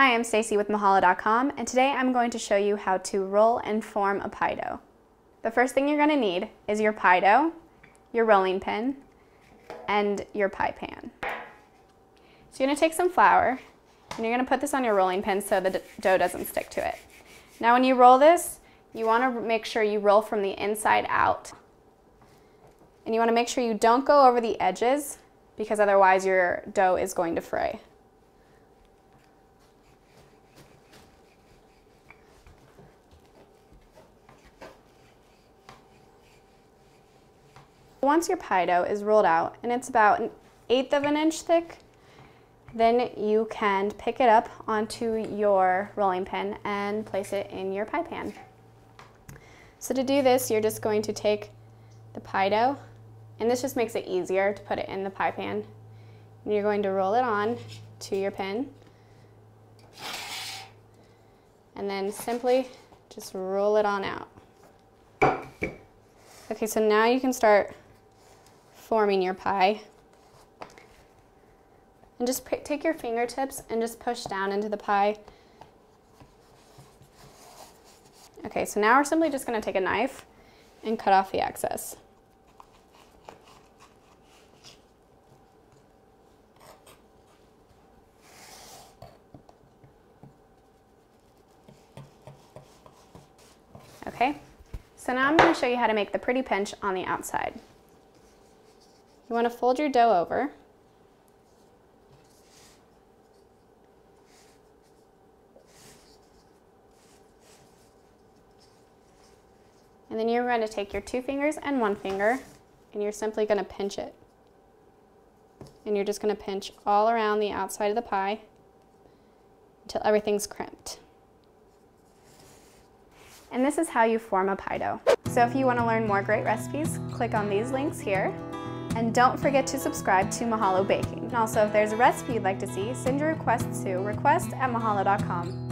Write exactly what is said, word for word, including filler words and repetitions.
Hi, I'm Stacy with Mahalo dot com, and today I'm going to show you how to roll and form a pie dough. The first thing you're going to need is your pie dough, your rolling pin, and your pie pan. So you're going to take some flour, and you're going to put this on your rolling pin so the dough doesn't stick to it. Now when you roll this, you want to make sure you roll from the inside out. And you want to make sure you don't go over the edges, because otherwise your dough is going to fray. Once your pie dough is rolled out and it's about an eighth of an inch thick, then you can pick it up onto your rolling pin and place it in your pie pan. So to do this, you're just going to take the pie dough, and this just makes it easier to put it in the pie pan, and you're going to roll it on to your pin, and then simply just roll it on out. Okay, so now you can start forming your pie, and just take your fingertips and just push down into the pie. Okay, so now we're simply just going to take a knife and cut off the excess. Okay, so now I'm going to show you how to make the pretty pinch on the outside. You want to fold your dough over. And then you're going to take your two fingers and one finger, and you're simply going to pinch it. And you're just going to pinch all around the outside of the pie until everything's crimped. And this is how you form a pie dough. So if you want to learn more great recipes, click on these links here. And don't forget to subscribe to Mahalo Baking. And also, if there's a recipe you'd like to see, send your request to request at mahalo dot com.